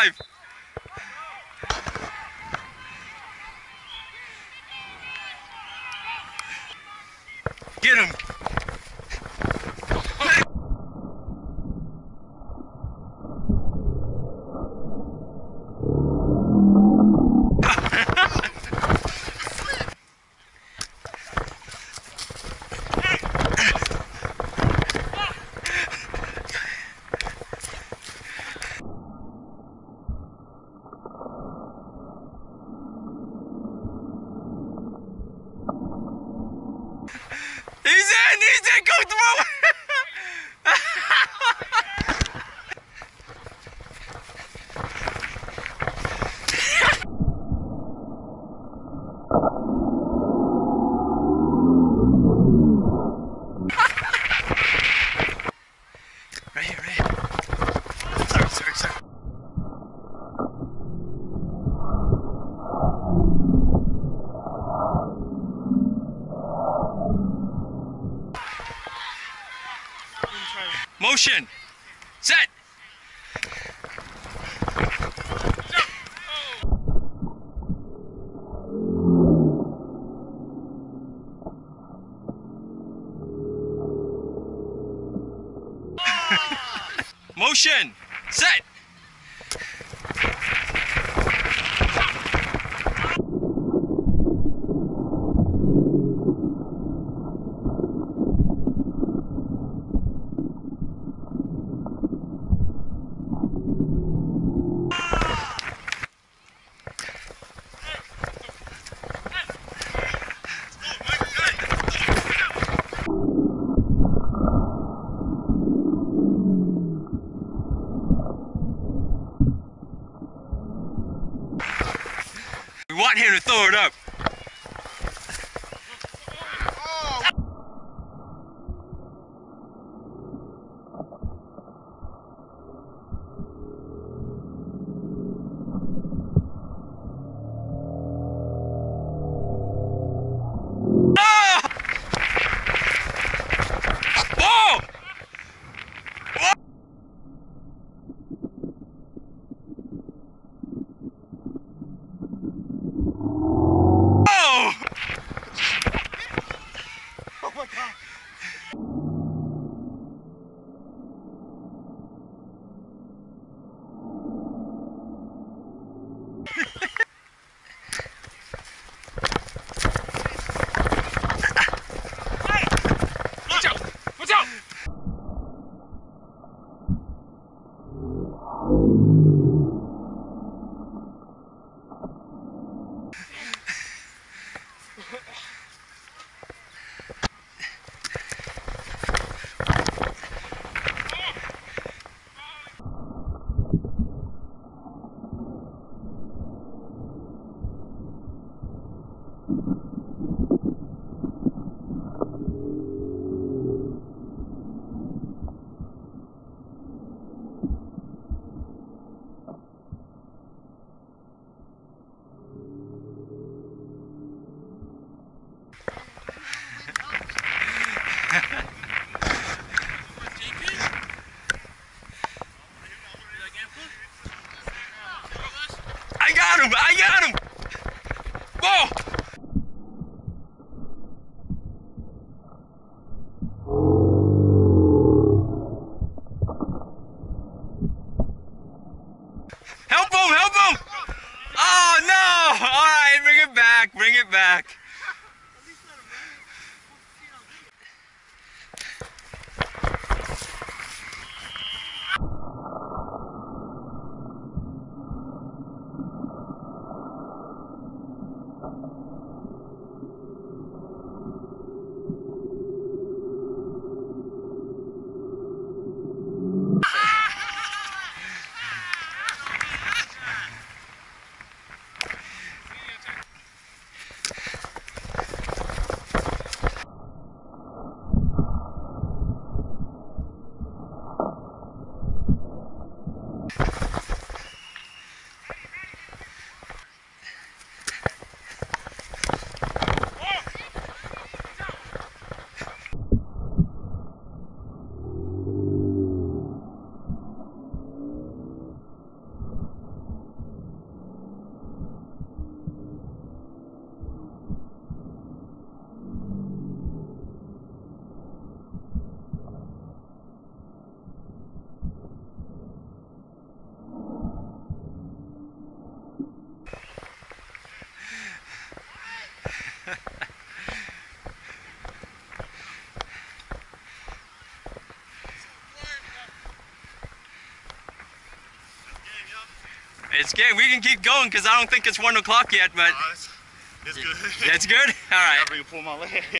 alive. Get him. Go through it! Motion, set. Motion, set. I want him to throw it up. I got him! Whoa! Help him! Help him! Oh no! Alright, bring it back! Bring it back! it's good. We can keep going because I don't think it's 1 o'clock yet, but. It's good. That's good? All right.